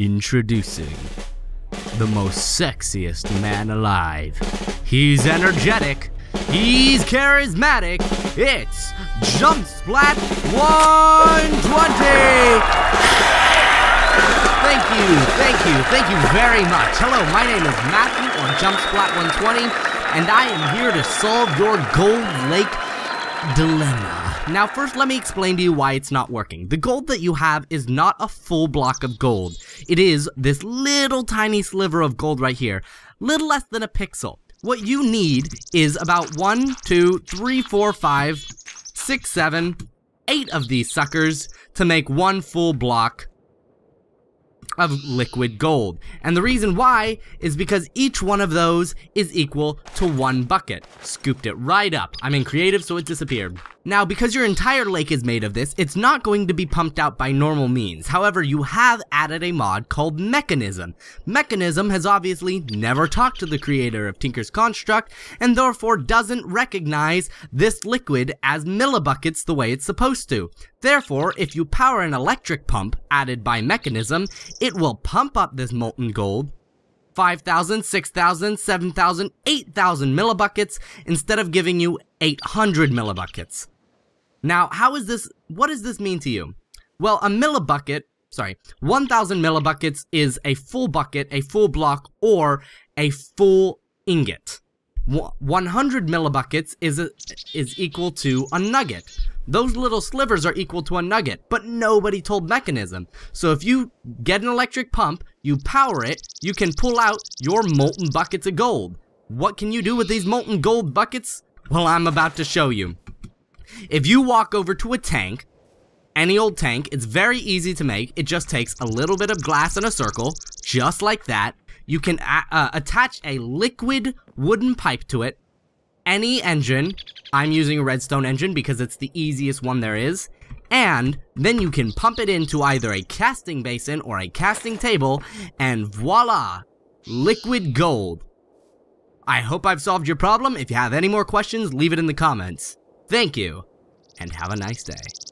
Introducing the most sexiest man alive. He's energetic, he's charismatic, it's Jumpsplat 120! Thank you very much. Hello, my name is Matthew on Jumpsplat 120, and I am here to solve your Gold Lake dilemma. Now first let me explain to you why it's not working. The gold that you have is not a full block of gold. It is this little tiny sliver of gold right here, little less than a pixel. What you need is about 1, 2, 3, 4, 5, 6, 7, 8 of these suckers to make one full block of liquid gold. And the reason why is because each one of those is equal to one bucket. Scooped it right up. I'm in creative, so it disappeared. Now, because your entire lake is made of this, it's not going to be pumped out by normal means. However, you have added a mod called Mekanism. Mekanism has obviously never talked to the creator of Tinker's Construct, and therefore doesn't recognize this liquid as millibuckets the way it's supposed to. Therefore, if you power an electric pump added by Mekanism, it will pump up this molten gold 5,000, 6,000, 7,000, 8,000 millibuckets instead of giving you 800 millibuckets. Now, how is this? What does this mean to you? Well, 1,000 millibuckets is a full bucket, a full block, or a full ingot. 100 millibuckets is equal to a nugget. Those little slivers are equal to a nugget, but nobody told Mekanism. So if you get an electric pump, you power it, you can pull out your molten buckets of gold. What can you do with these molten gold buckets? Well, I'm about to show you. If you walk over to a tank, any old tank, it's very easy to make. It just takes a little bit of glass in a circle, just like that. You can attach a liquid wooden pipe to it. Any engine, I'm using a redstone engine because it's the easiest one there is, and then you can pump it into either a casting basin or a casting table, and voila, liquid gold. I hope I've solved your problem. If you have any more questions, leave it in the comments. Thank you, and have a nice day.